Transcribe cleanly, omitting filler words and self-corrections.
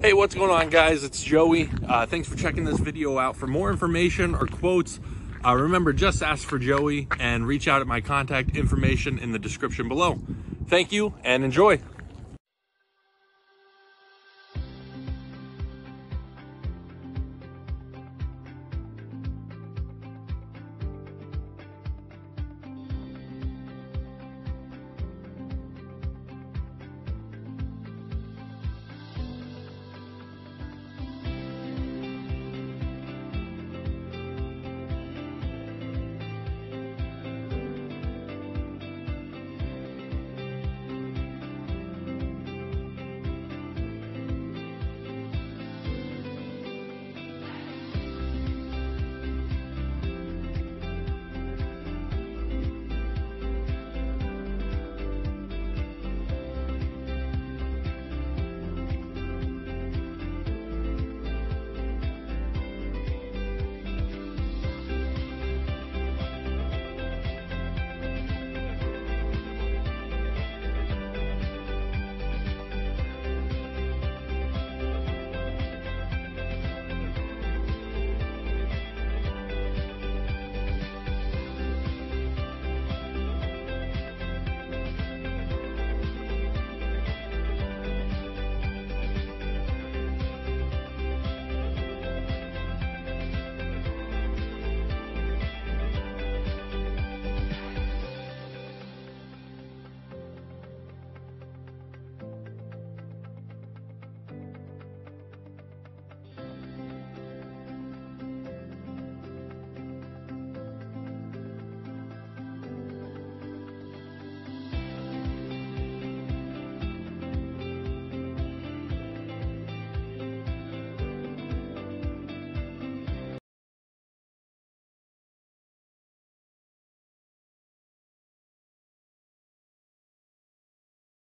Hey, what's going on, guys? It's Joey. Thanks for checking this video out. For more information or quotes, remember, just ask for Joey and reach out at my contact information in the description below. Thank you and enjoy.